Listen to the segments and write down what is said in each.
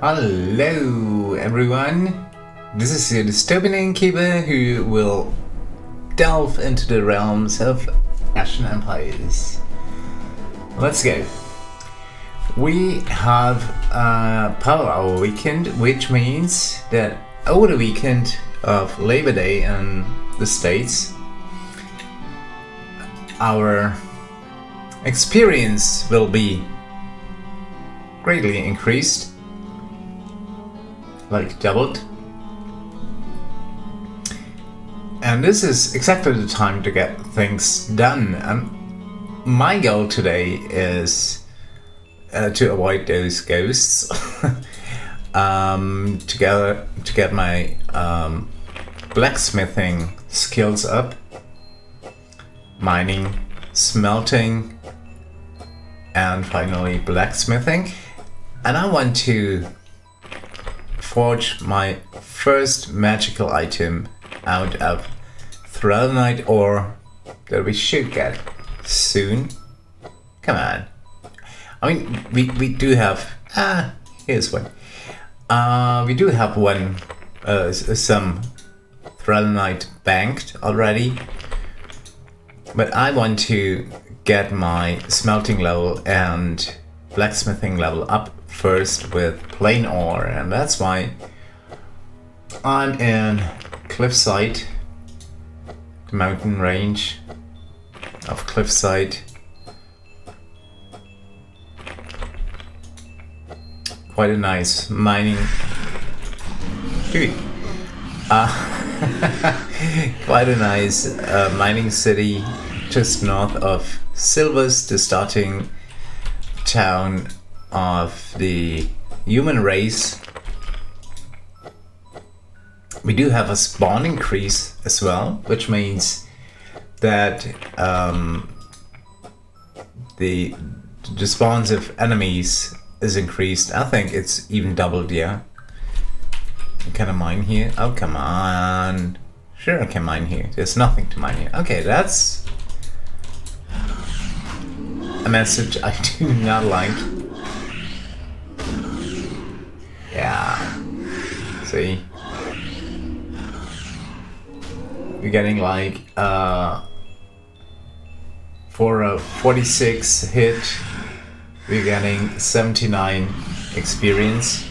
Hello everyone, this is the Dystopian Innkeeper who will delve into the realms of Ashen Empires. Let's go. We have a power hour weekend, which means that over the weekend of Labor Day in the States, our experience will be greatly increased, like doubled. And this is exactly the time to get things done. And my goal today is to avoid those ghosts, to get my blacksmithing skills up, mining, smelting, and finally blacksmithing. And I want to forge my first magical item out of thrallenite ore that we should get soon. Come on. I mean, we do have... here's one. We do have one, some thrallenite banked already. But I want to get my smelting level and blacksmithing level up first with plain ore, and that's why I'm in Cliffside, the mountain range of Cliffside. Quite a nice mining, dude. Quite a nice mining city just north of Silvers, the starting town of the human race. We do have a spawn increase as well, which means that the spawns of enemies is increased. I think it's even doubled, yeah. Can I mine here? Oh, come on. Sure, I can mine here. There's nothing to mine here. Okay, that's a message I do not like. Yeah. See? We're getting like 46 hit. We're getting 79 experience.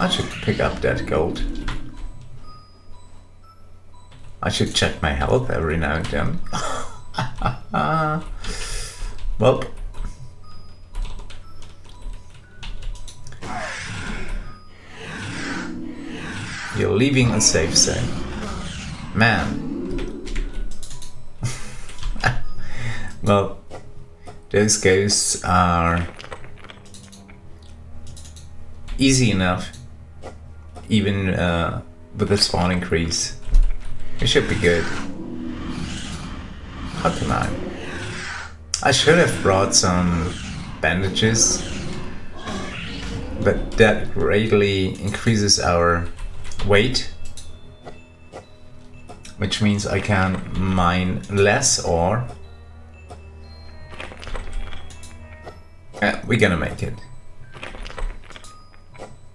I should pick up that gold. I should check my health every now and then. Well, you're leaving a safe zone, man. Well, those ghosts are easy enough. Even with the spawn increase, it should be good. How can I? I should have brought some bandages, but that greatly increases our weight, which means I can mine less ore. We're gonna make it.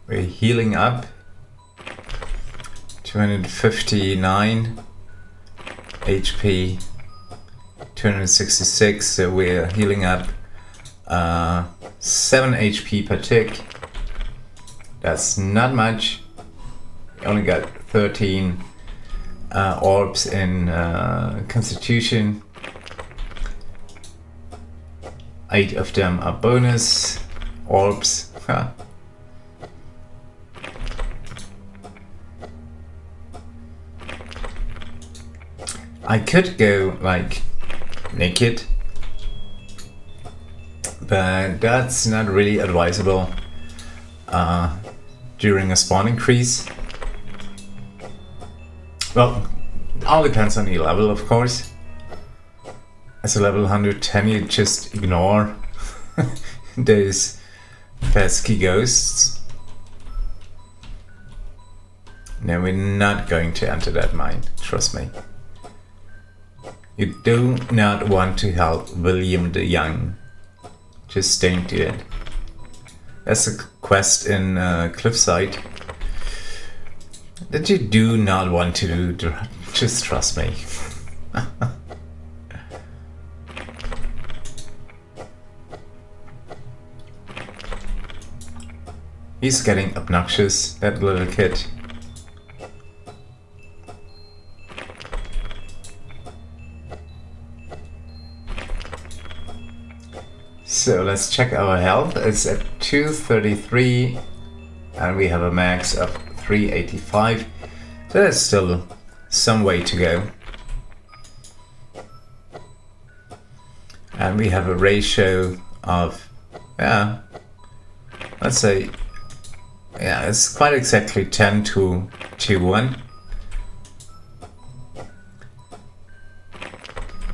We're healing up. 259 HP, 266, so we're healing up 7 HP per tick. That's not much. Only got 13 orbs in Constitution. 8 of them are bonus orbs. Huh. I could go like naked, but that's not really advisable during a spawn increase. Well, it all depends on your level, of course. As a level 110, you just ignore those pesky ghosts. No, we're not going to enter that mine, trust me. You do not want to help William the Young Just stained the end. That's a quest in Cliffside that you do not want to do, just trust me. He's getting obnoxious, that little kid. So let's check our health. It's at 233 and we have a max of 385. So there's still some way to go. And we have a ratio of, yeah, let's say, yeah, it's quite exactly 10 to 1.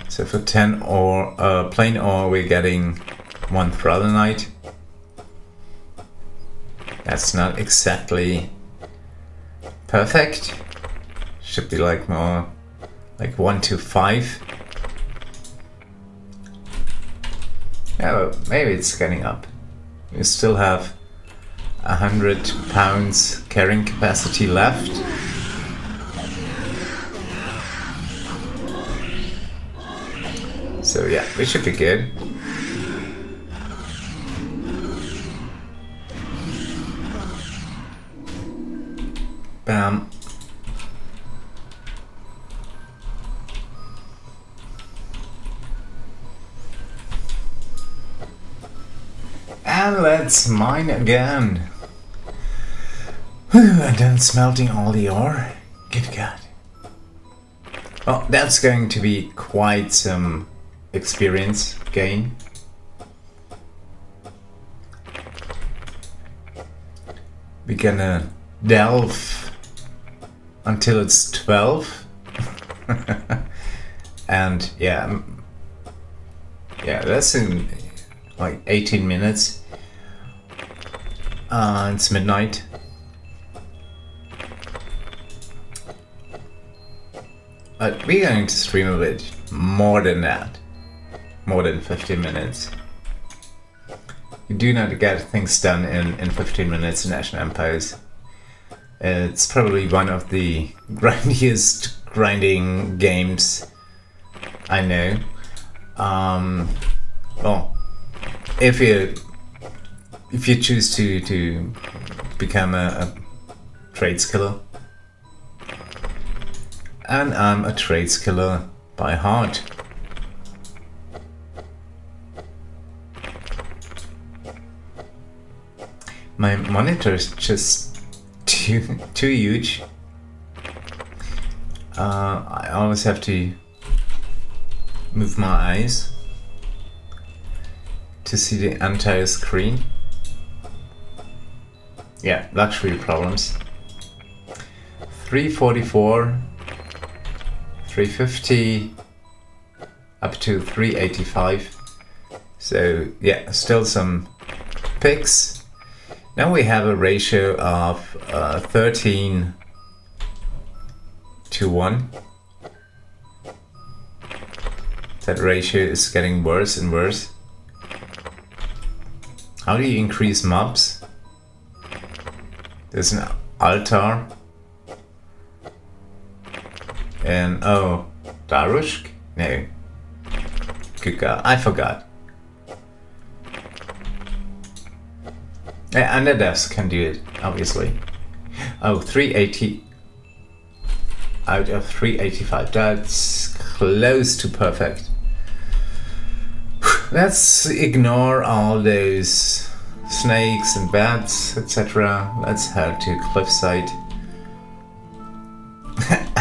So for 10 ore, plain ore, we're getting 1 thrallenite. That's not exactly perfect. Should be like more, like 1 to 5. Yeah, well, maybe it's getting up. We still have 100 pounds carrying capacity left. So yeah, we should be good. Bam. And let's mine again. And then smelting all the ore. Good God. Well, that's going to be quite some experience gain. We're gonna delve until it's 12. And yeah, that's in like 18 minutes. It's midnight. But we're going to stream a bit more than that, more than 15 minutes. You do not get things done in 15 minutes in Ashen Empires. It's probably one of the grindiest grinding games I know. Well, if you choose to become a trade skiller. And I'm a trade skiller by heart. My monitor is just too huge. I always have to move my eyes to see the entire screen. Yeah, luxury problems. 344. 350 up to 385. So yeah, still some picks. Now we have a ratio of 13 to 1. That ratio is getting worse and worse. How do you increase mobs? There's an altar. And oh, Darushk? No. Good God, I forgot. And the devs can do it, obviously. Oh, 380 out of 385. That's close to perfect. Let's ignore all those snakes and bats, etc. Let's head to Cliffside.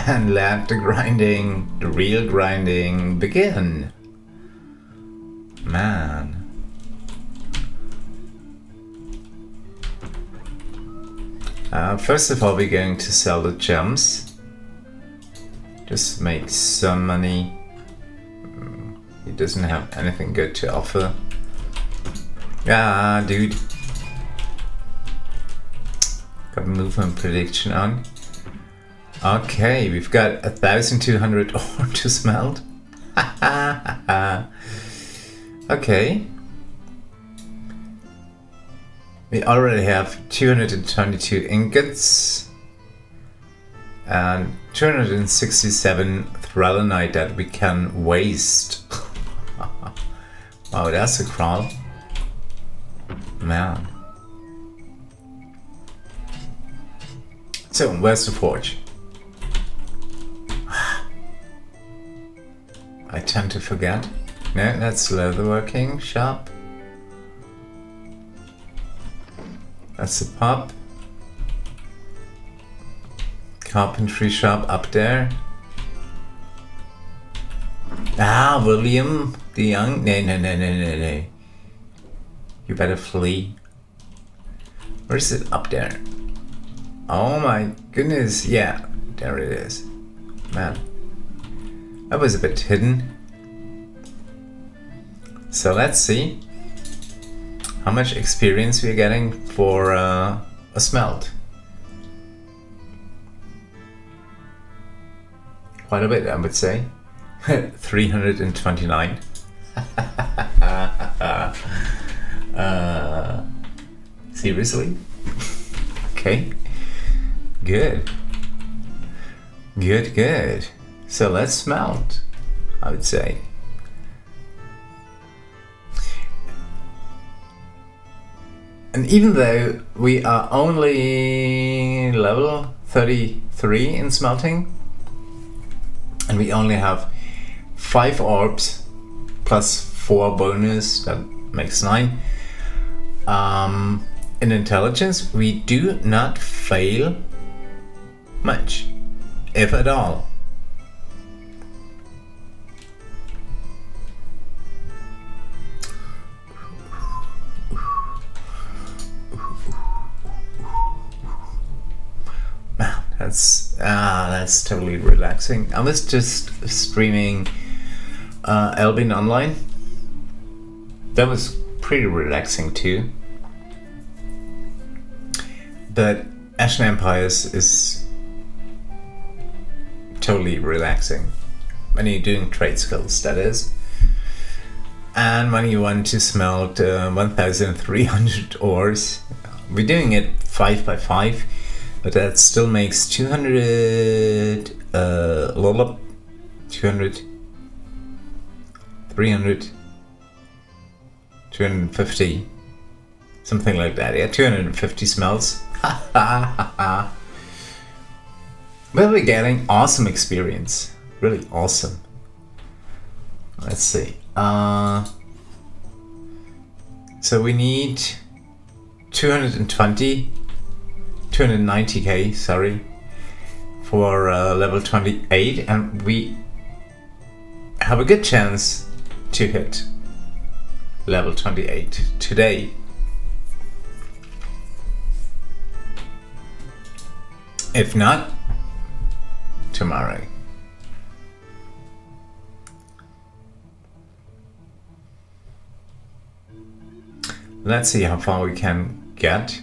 And let the grinding, the real grinding, begin. Man. First of all, we're going to sell the gems. Just make some money. He doesn't have anything good to offer. Ah, dude. Got movement prediction on. Okay, we've got 1,200 ore to smelt. Okay. We already have 222 ingots and 267 thrallenite that we can waste. Wow, that's a crowd. Man. So, where's the forge? I tend to forget. No, that's leatherworking shop. That's the pub. Carpentry shop up there. Ah, William the Young. No. You better flee. Where is it? Up there. Oh my goodness. Yeah, there it is. Man. That was a bit hidden. So let's see how much experience we're getting for a smelt. Quite a bit, I would say. 329. Seriously? Okay. Good. Good, good. So let's smelt, I would say. And even though we are only level 33 in smelting, and we only have 5 orbs plus 4 bonus, that makes 9. In intelligence, we do not fail much, if at all. That's totally relaxing. I was just streaming Albion Online. That was pretty relaxing too. But Ashen Empires is totally relaxing when you're doing trade skills, that is. And when you want to smelt 1,300 ores, we're doing it 5 by 5. But that still makes 200, 300, 250, something like that. Yeah, 250 smells. But we're getting awesome experience, really awesome. Let's see. So we need 290k, sorry, for level 28, and we have a good chance to hit level 28 today. If not, tomorrow. Let's see how far we can get.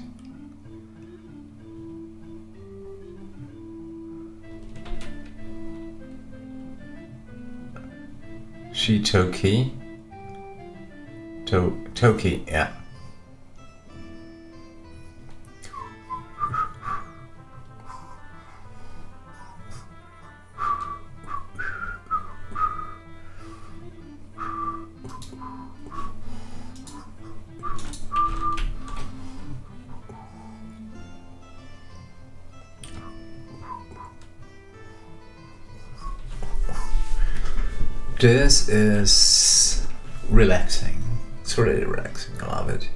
Toki. Toki, yeah. This is relaxing. It's really relaxing. I love it.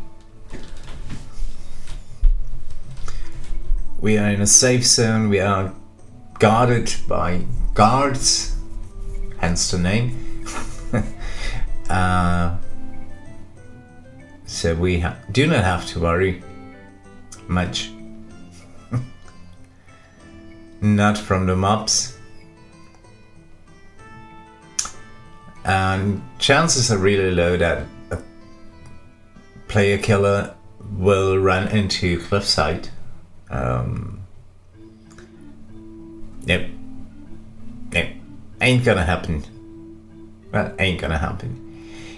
We are in a safe zone. We are guarded by guards, hence the name. So we do not have to worry much. Not from the mobs. And chances are really low that a player killer will run into Cliffside. Nope. Nope. Ain't gonna happen. That ain't gonna happen.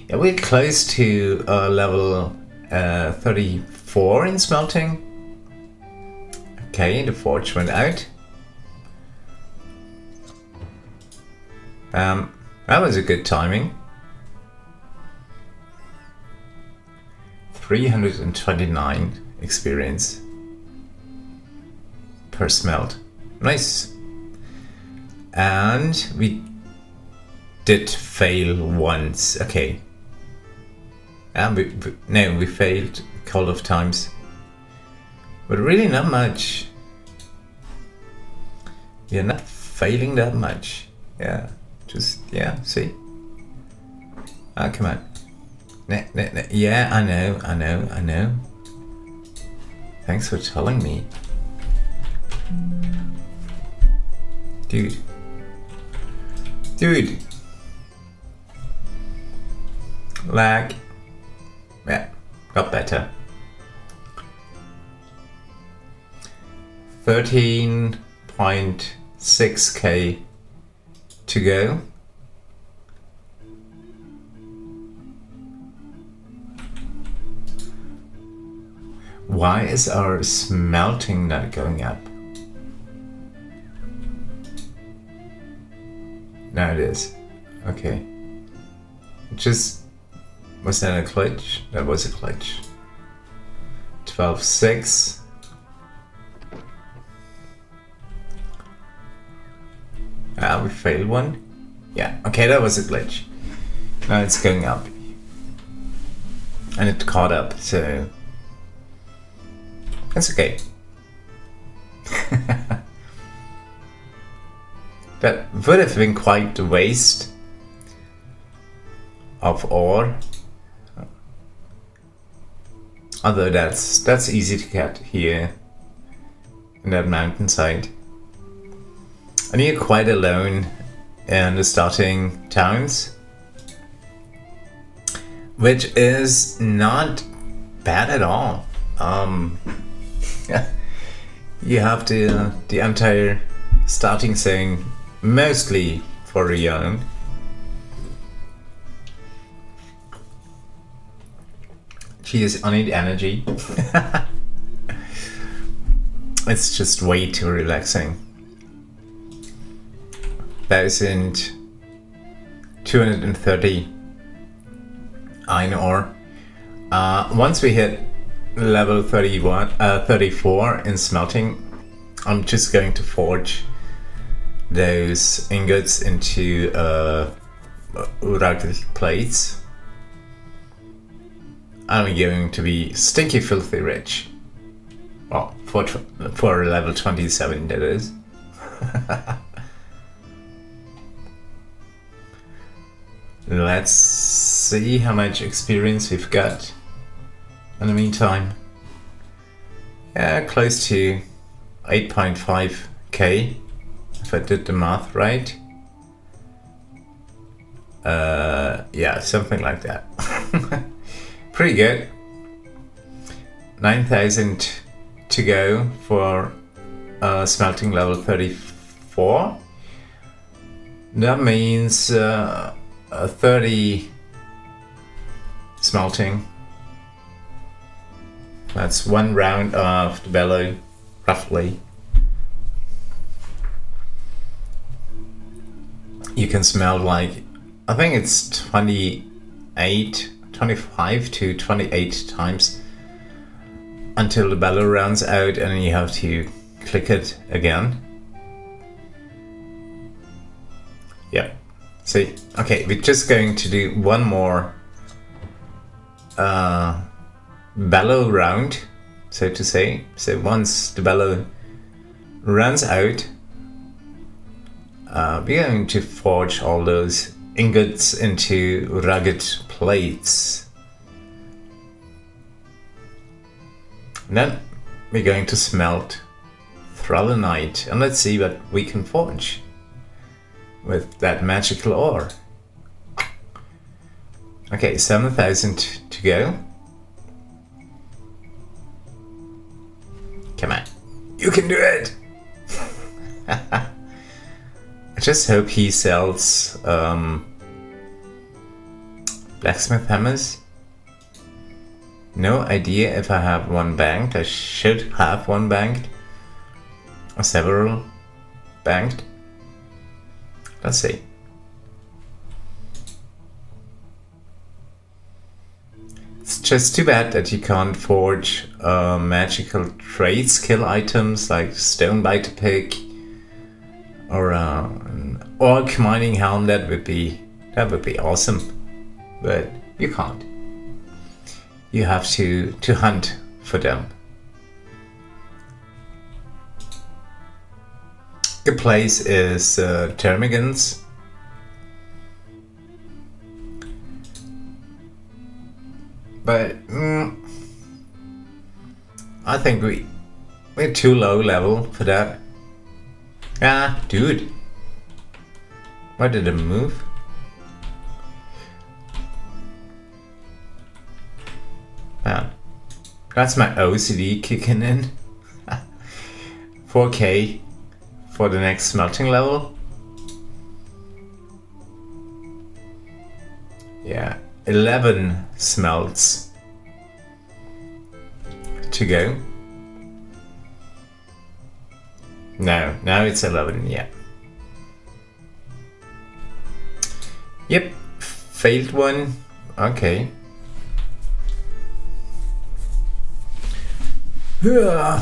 Yeah, we're close to level 34 in smelting. Okay, the forge went out. That was a good timing. 329 experience per smelt. Nice. And we did fail once. Okay. And we failed a couple of times. But really not much. We're not failing that much. Yeah. Just, yeah, see? Oh, come on. No. Yeah, I know. Thanks for telling me. Dude. Lag. Yeah, got better. 13.6k to go. Why is our smelting not going up? Now it is. Okay. Just... was that a glitch? That was a glitch. 12.6. Ah, we failed one. Yeah, okay, that was a glitch. Now it's going up. And it caught up, so... that's okay. That would have been quite a waste of ore. Although that's easy to get here in that mountainside. And you're quite alone in the starting towns, which is not bad at all. You have the entire starting zone mostly for your own. Jeez, I need energy. It's just way too relaxing. 1,230 iron ore. Once we hit level 34 in smelting, I'm just going to forge those ingots into rugged plates. I'm going to be stinky filthy rich. Well, for level 27 that is. Let's see how much experience we've got in the meantime. Yeah, close to 8.5k if I did the math right. Yeah, something like that. Pretty good. 9,000 to go for smelting level 34. That means 30 smelting. That's one round of the bellow, roughly. You can smelt like, I think it's 25 to 28 times until the bellow runs out and you have to click it again. Yep. See, okay, we're just going to do one more bellow round, so to say. So once the bellow runs out, we're going to forge all those ingots into rugged plates. And then we're going to smelt thrallenite, and let's see what we can forge with that magical ore. Okay, 7,000 to go. Come on, you can do it! I just hope he sells blacksmith hammers. No idea if I have one banked. I should have one banked. Or several banked. Let's see. It's just too bad that you can't forge magical trade skill items like Stone Bite Pick or an Orc Mining Helm. That would be awesome, but you can't. You have to hunt for them. The place is Termigans. But I think we're too low level for that. Ah, dude. Why did it move? Man, that's my OCD kicking in. 4K. For the next smelting level? Yeah, 11 smelts to go. No, now it's 11, yeah. Yep, failed one, okay. Yeah.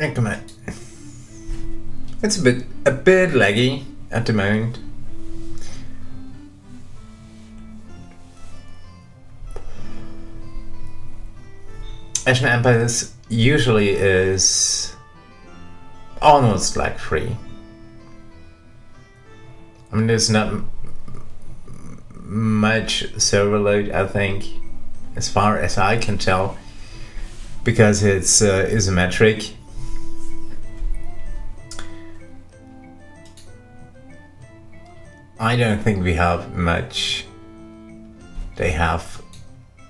Increment. It's a bit laggy at the moment. Ashen Empires usually is almost lag free. I mean, there's not much server load, I think, as far as I can tell, because it's isometric. I don't think we have much. They have,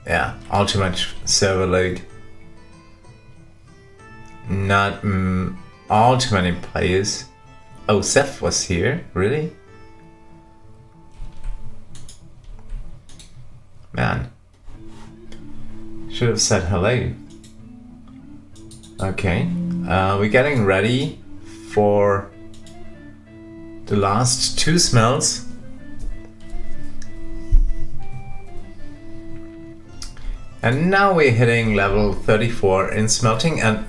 yeah, all too much server load. Not all too many players. Oh, Seth was here, really? Man, should have said hello. Okay, we're getting ready for the last two smells. And now we're hitting level 34 in smelting and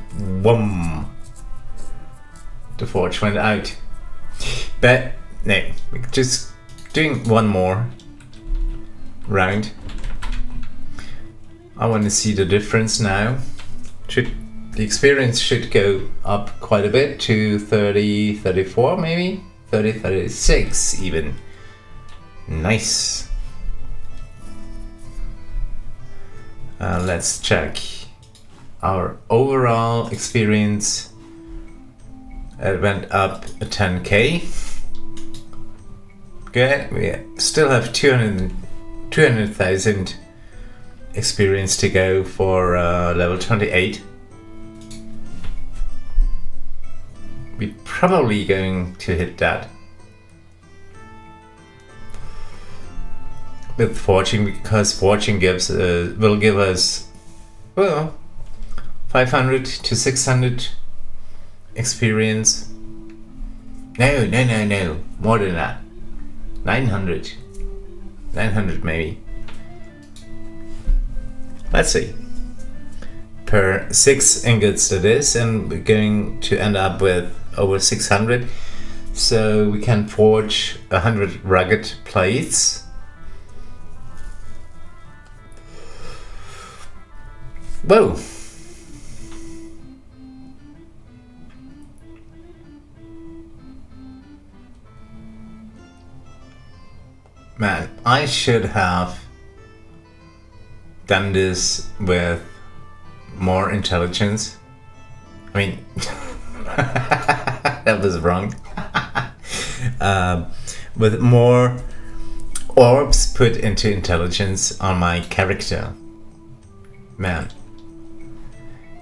whoom, the forge went out. But no, we're just doing one more round. I want to see the difference now. The experience should go up quite a bit to 30, 34 maybe? 30, 36 even. Nice. Let's check our overall experience. It went up 10k. Good. We still have 200,000 experience to go for level 28. We're probably going to hit that with forging, because forging gives will give us, well, 500 to 600 experience. No, more than that. 900 maybe. Let's see. Per 6 ingots that is, and we're going to end up with over 600, so we can forge 100 rugged plates. Whoa! Man, I should have done this with more intelligence. I mean, that was wrong. With more orbs put into intelligence on my character. Man.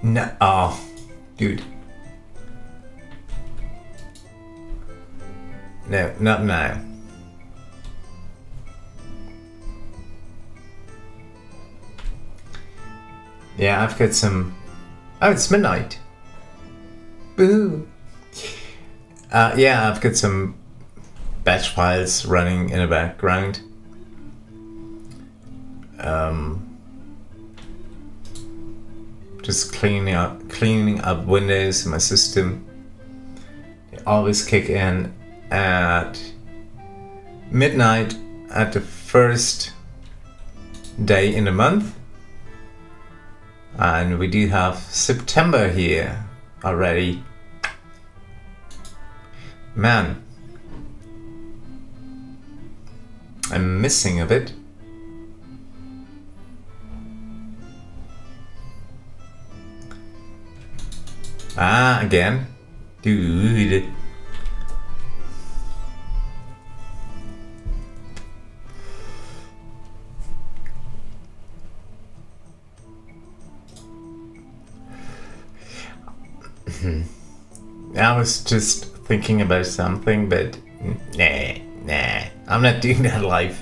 No, oh, dude. No, not now. Yeah, I've got some... Oh, it's midnight. Boo! Yeah, I've got some batch files running in the background. Just cleaning up Windows in my system. They always kick in at midnight at the first day in the month. And we do have September here already. Man, I'm missing a bit. Ah, again, dude. I was just thinking about something, but nah, I'm not doing that live.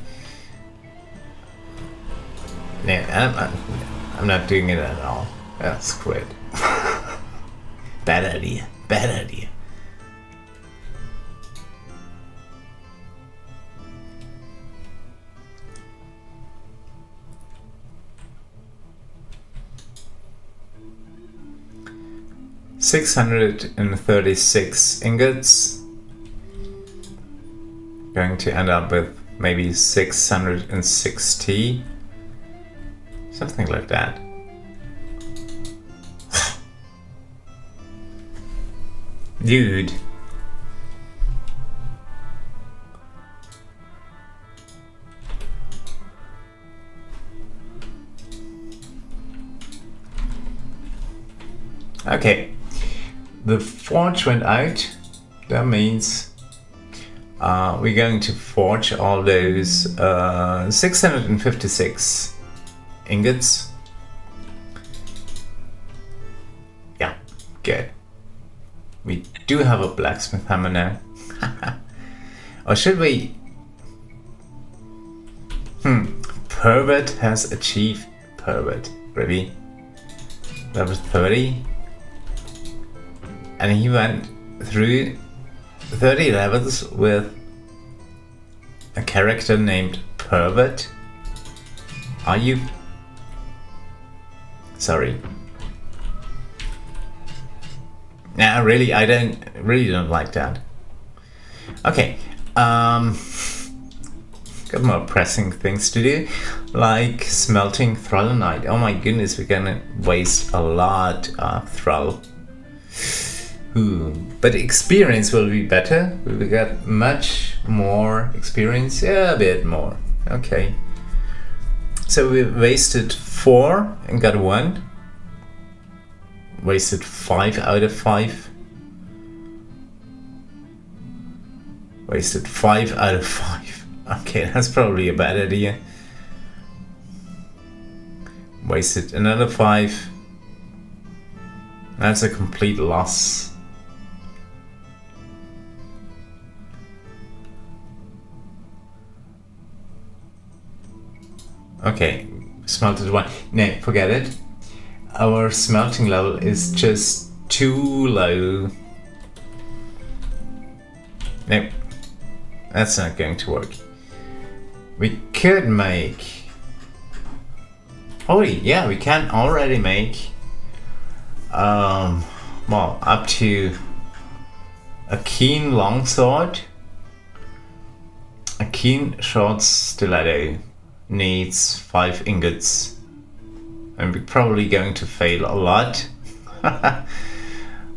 Nah, I'm not doing it at all. That's great. Bad idea, bad idea. $636 ingots. Going to end up with maybe 660, something like that. Dude. Okay. The forge went out. That means we're going to forge all those 656 ingots. Yeah, good. We do have a blacksmith hammer now. Or should we? Pervert has achieved pervert. Really? Level 30. And he went through 30 levels with a character named Pervert. Are you? Sorry. Nah, really, I really don't like that. Okay, got more pressing things to do, like smelting thrallenite. Oh my goodness, we're gonna waste a lot of thrall. Ooh, but experience will be better. We got much more experience. Yeah, a bit more. Okay. So we wasted 4 and got 1. Wasted 5 out of 5. Wasted 5 out of 5. Okay, that's probably a bad idea. Wasted another 5. That's a complete loss. Okay, smelted 1. No, forget it. Our smelting level is just too low. Nope, that's not going to work. We could make... Oh yeah, we can already make well, up to a Keen Longsword. A Keen Short Stiletto needs 5 ingots, and we're probably going to fail a lot.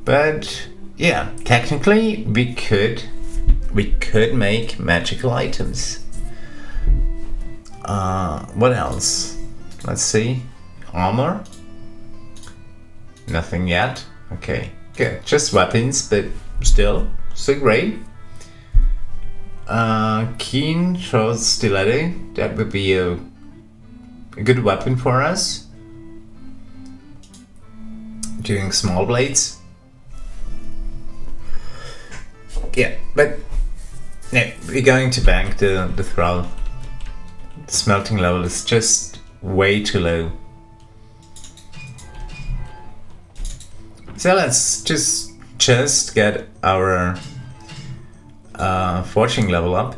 But yeah, technically we could make magical items. What else? Let's see. Armor? Nothing yet. Okay. Okay, just weapons, but still, so great. Keen Short Stiletto, that would be a good weapon for us. Doing small blades. Yeah, but yeah, we're going to bank the thrall. The smelting level is just way too low. So let's just get our forging level up.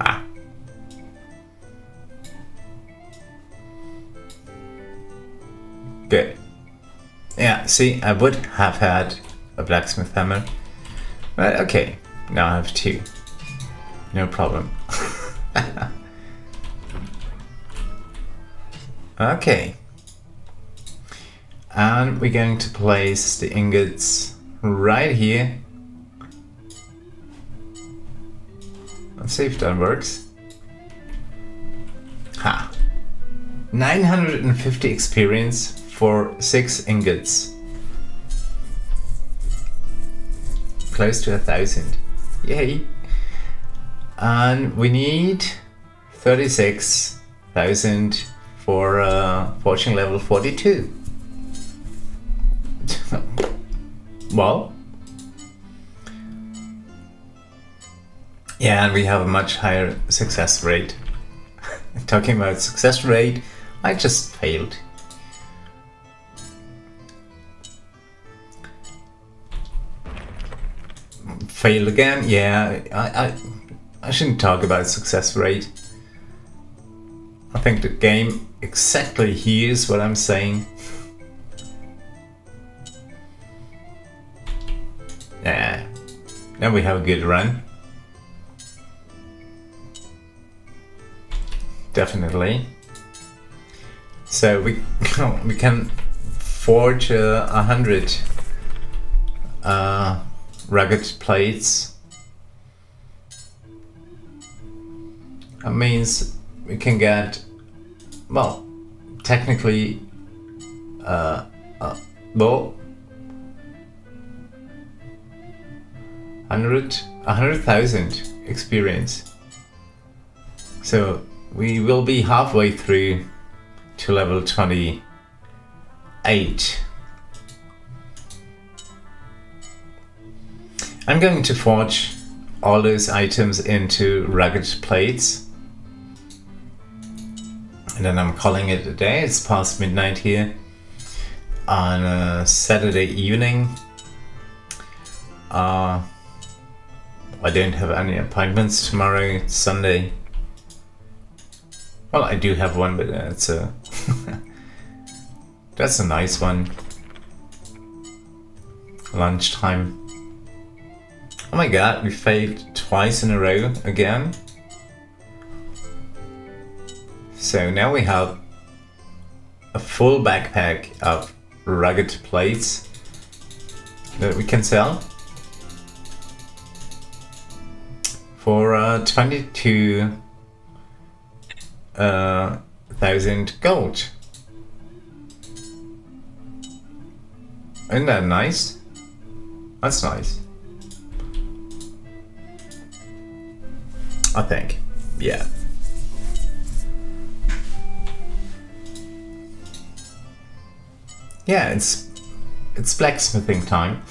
Ha! Good. Yeah, see, I would have had a blacksmith hammer. But okay, now I have two. No problem. Okay. And we're going to place the ingots right here. Let's see if that works. Ha! 950 experience for 6 ingots. Close to 1,000. Yay! And we need 36,000 for fortune level 42. Well, yeah, and we have a much higher success rate. Talking about success rate, I just failed. Failed again? Yeah, I shouldn't talk about success rate. I think the game exactly hears what I'm saying. Yeah, now we have a good run. Definitely. So we can forge 100 rugged plates. That means we can get, well, technically, well, 100,000 experience. So we will be halfway through to level 28. I'm going to forge all those items into rugged plates. And then I'm calling it a day. It's past midnight here on a Saturday evening. I don't have any appointments tomorrow. It's Sunday. Well, I do have one, but it's a that's a nice one. Lunchtime. Oh my god, we failed twice in a row again. So now we have a full backpack of rugged plates that we can sell for 22,000 gold. Isn't that nice? That's nice. I think, yeah. Yeah, it's blacksmithing time.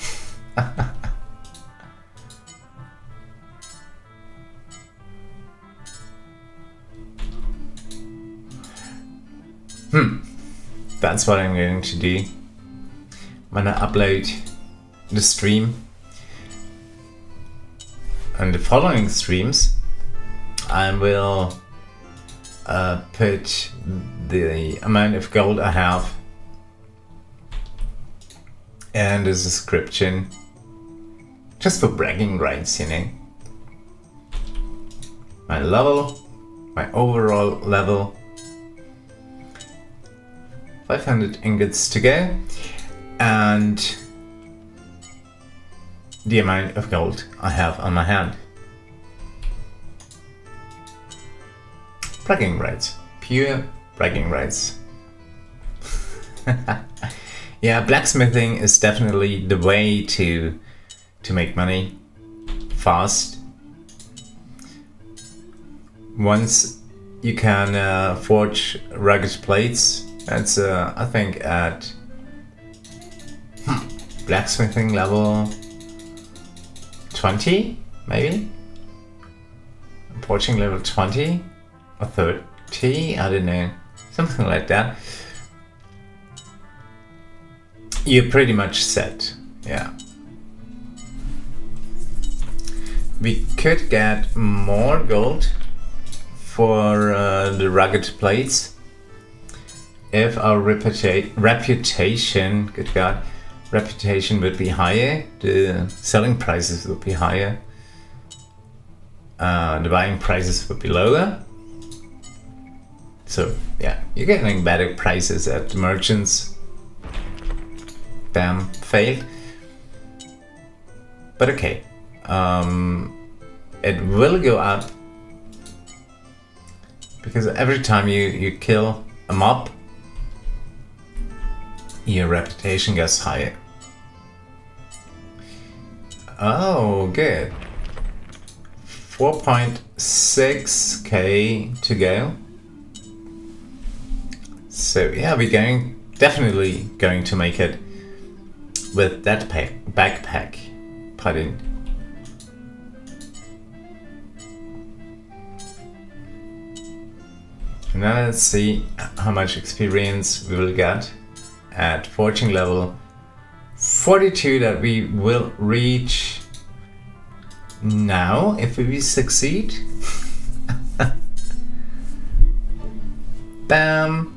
That's what I'm going to do when I upload the stream and the following streams. I will put the amount of gold I have and a description, just for bragging rights, you know. My level, my overall level. 500 ingots to go, and the amount of gold I have on my hand. Bragging rights, pure bragging rights. Yeah, blacksmithing is definitely the way to make money fast. Once you can forge rugged plates, that's I think at blacksmithing level 20, maybe? Approaching level 20 or 30, I don't know, something like that. You're pretty much set, yeah. We could get more gold for the rugged plates if our reputation, good God, reputation would be higher, the selling prices would be higher, the buying prices would be lower. So yeah, you're getting better prices at the merchants. Damn, failed. But okay, it will go up because every time you kill a mob, your reputation gets higher. Oh, good. 4.6k to go. So yeah, we're going, definitely going to make it with that pack, backpack. Pardon. Now let's see how much experience we will get at forging level 42 that we will reach now if we succeed. Bam!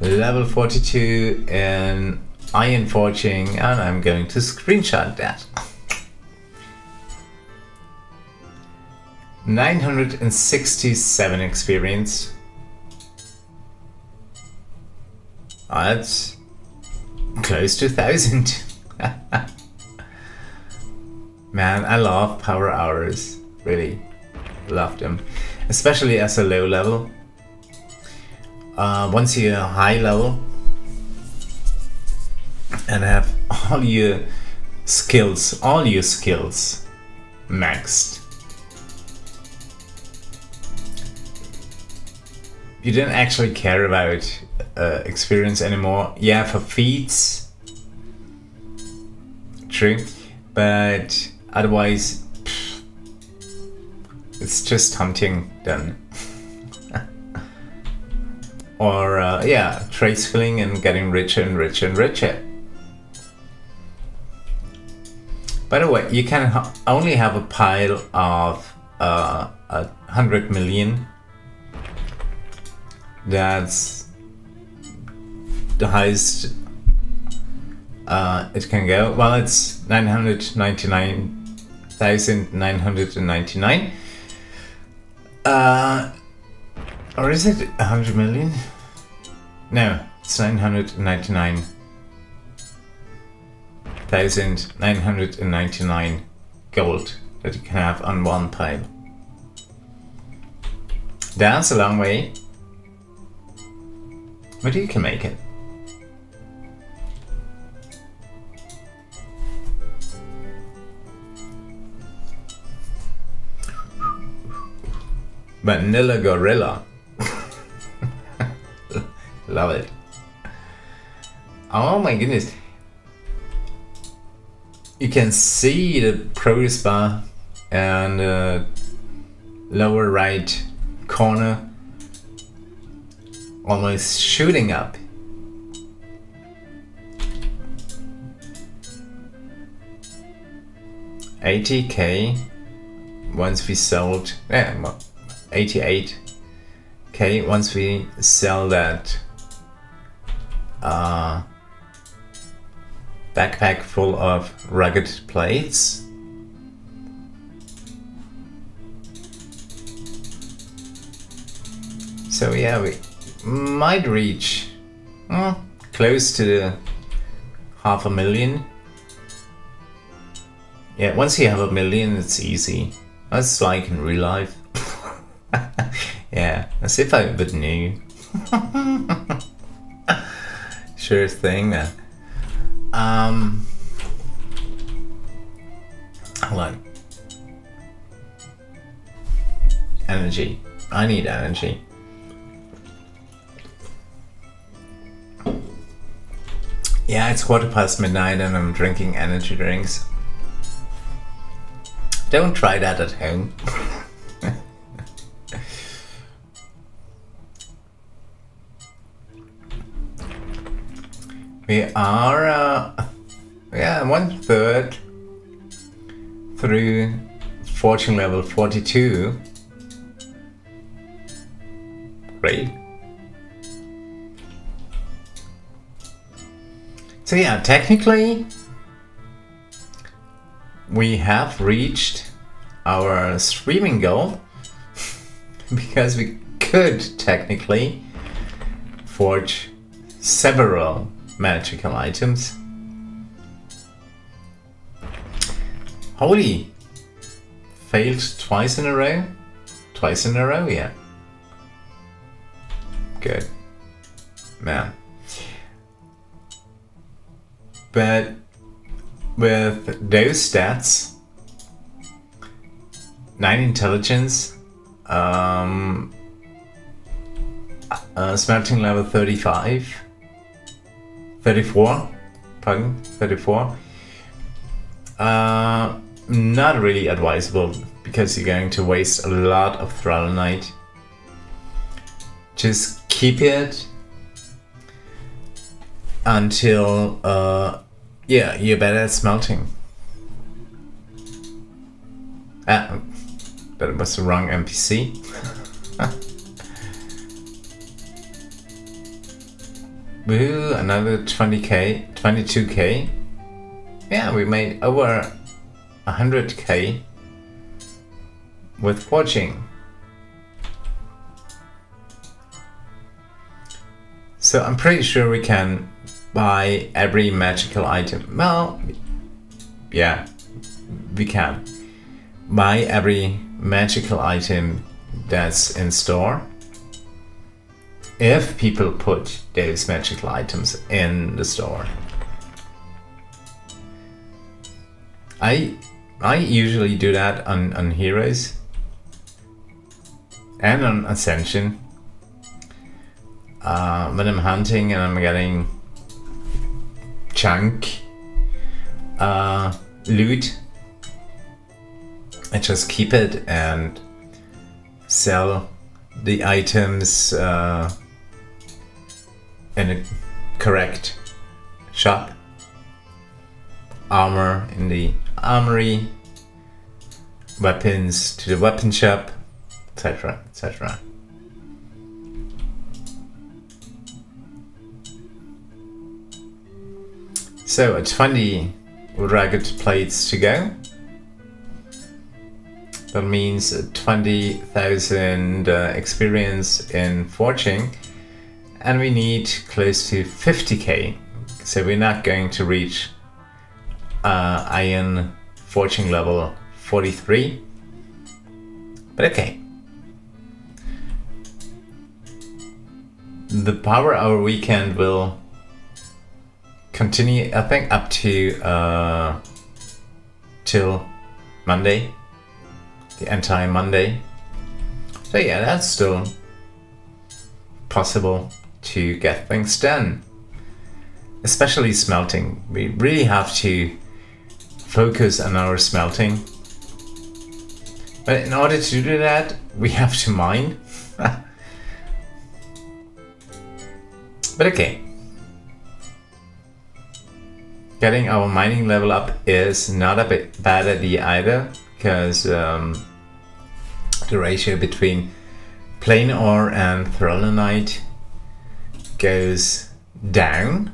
Level 42 in iron forging, and I'm going to screenshot that. 967 experience. That's close to 1,000. Man, I love power hours. Really love them. Especially as a low level. Once you're a high level and have all your skills maxed, you don't actually care about experience anymore. Yeah, for feats, true, but otherwise pff, it's just hunting then. Or yeah, trade skilling and getting richer and richer and richer. By the way, you can only have a pile of 100 million. That's the highest it can go. Well, it's 999,999. Or is it 100 million? No, it's 999,999 gold that you can have on one pile. That's a long way, but you can make it. Vanilla Gorilla. Love it. Oh my goodness. You can see the progress bar and lower right corner almost shooting up. $80k once we sold, yeah, 88k once we sell that backpack full of rugged plates. So yeah, we might reach close to the 500,000. Yeah, once you have 1 million, it's easy. That's like in real life. Yeah, as if I would know. Sure thing, man. Hold on. Energy. I need energy. Yeah, it's 20:15 and I'm drinking energy drinks. Don't try that at home. We are, yeah, 1/3 through fortune level 42. Great. So yeah, technically, we have reached our streaming goal, because we could technically forge several magical items. Holy! Failed twice in a row? Twice in a row, yeah. Good. Man. But with those stats, 9 intelligence, smelting level 34, not really advisable, because you're going to waste a lot of thrallenite. Just keep it until yeah, you're better at smelting. Ah, that was the wrong NPC. Woo, another 20k, 22k. Yeah, we made over 100k with forging. So I'm pretty sure we can buy every magical item. Well, yeah, we can buy every magical item that's in store, if people put those magical items in the store. I usually do that on Heroes and on Ascension, when I'm hunting and I'm getting chunk loot. I just keep it and sell the items in a correct shop. Armor in the armory, weapons to the weapon shop, etc, etc. So at 20 ragged plates to go. That means 20,000 experience in forging, and we need close to 50k, so we're not going to reach iron forging level 43, but okay. The power hour weekend will continue, I think, up to till Monday. The entire Monday. So yeah, that's still possible to get things done. Especially smelting. We really have to focus on our smelting. But in order to do that, we have to mine. But okay. Getting our mining level up is not a bad idea either, because the ratio between plain ore and thrallenite goes down,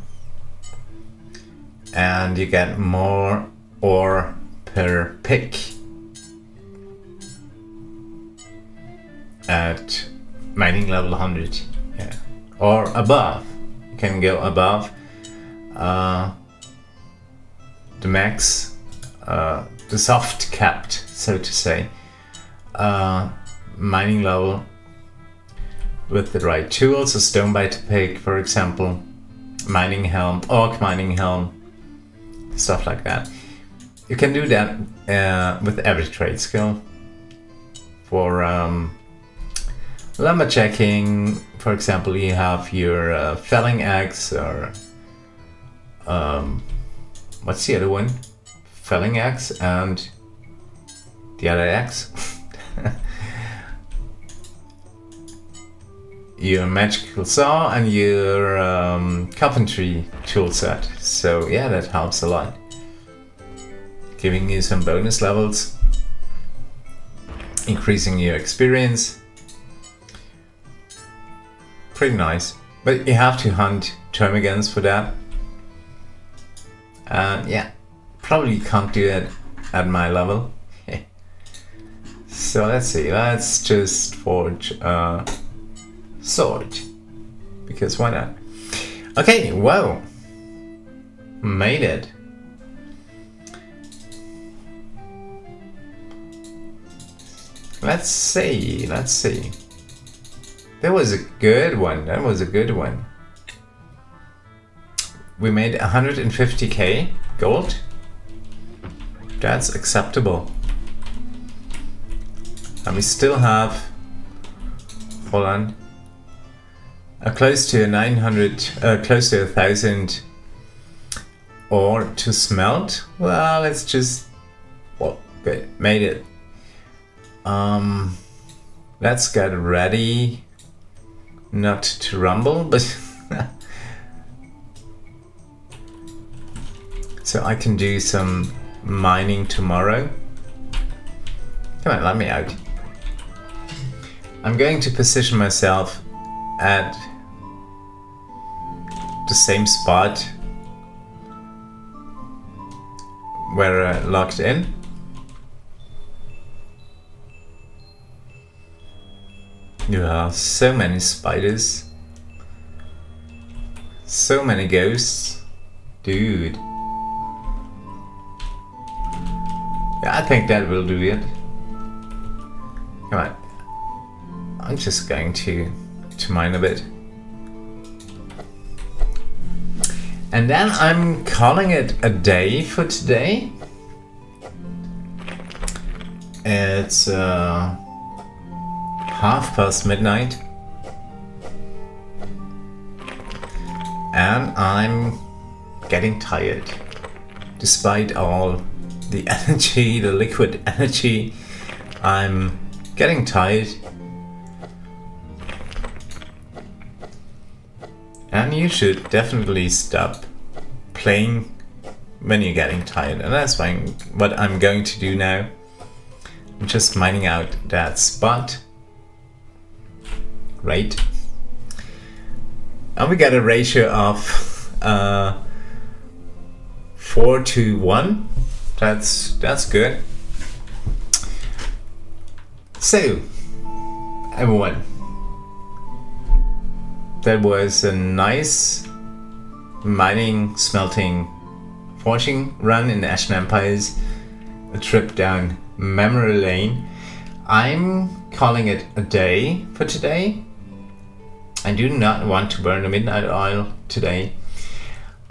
and you get more ore per pick at mining level 100, yeah, or above. You can go above the max. The soft capped, so to say, mining level with the right tools, a Stone Bite Pick, for example, Mining Helm, Orc Mining Helm, stuff like that. You can do that with every trade skill. For lumberjacking, for example, you have your felling axe, or what's the other one? Felling axe and the other axe. Your magical saw and your carpentry tool set. So yeah, that helps a lot, giving you some bonus levels, increasing your experience. Pretty nice, but you have to hunt termigans for that. Yeah, probably can't do it at my level. So let's see, let's just forge a sword, because why not? Okay, wow, made it. Let's see, let's see. That was a good one, that was a good one. We made 150k gold. That's acceptable. And we still have, hold on, close to 900, close to 1,000 ore to smelt. Well, let's just, well, good, made it. Let's get ready not to rumble, but so I can do some mining tomorrow. Come on, let me out. I'm going to position myself at the same spot where I logged in. There are so many spiders, so many ghosts, dude. Yeah, I think that will do it. Come on, I'm just going to mine a bit, and then I'm calling it a day for today. It's 12:30 midnight, and I'm getting tired despite all the energy, the liquid energy. I'm getting tired, and you should definitely stop playing when you're getting tired, and that's what I'm going to do now. I'm just mining out that spot. Right, and we got a ratio of 4 to 1. That's good. So everyone, that was a nice mining, smelting, forging run in Ashen Empires, a trip down memory lane. I'm calling it a day for today. I do not want to burn the midnight oil today.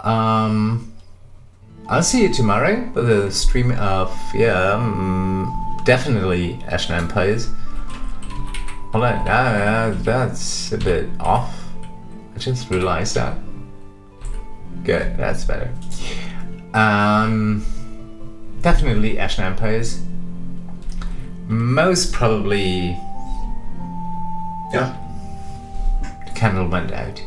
I'll see you tomorrow with a stream of, yeah, definitely Ashen Empires. Hold on, that's a bit off. I just realized that. Good, that's better. Definitely Ashen Empires. Most probably, yeah. Candle went out.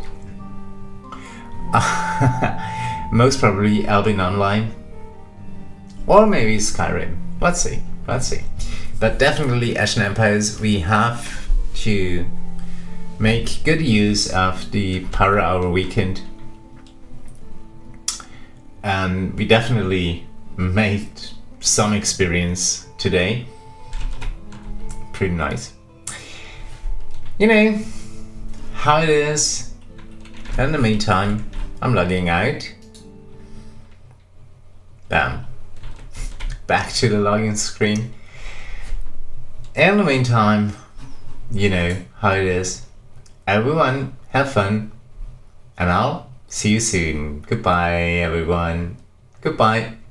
Most probably Albion Online, or maybe Skyrim. Let's see. Let's see. But definitely Ashen Empires. We have to make good use of the power hour weekend, and we definitely made some experience today. Pretty nice. You know how it is. In the meantime, I'm logging out. Bam. Back to the login screen. In the meantime, you know how it is. Everyone, have fun, and I'll see you soon. Goodbye, everyone. Goodbye.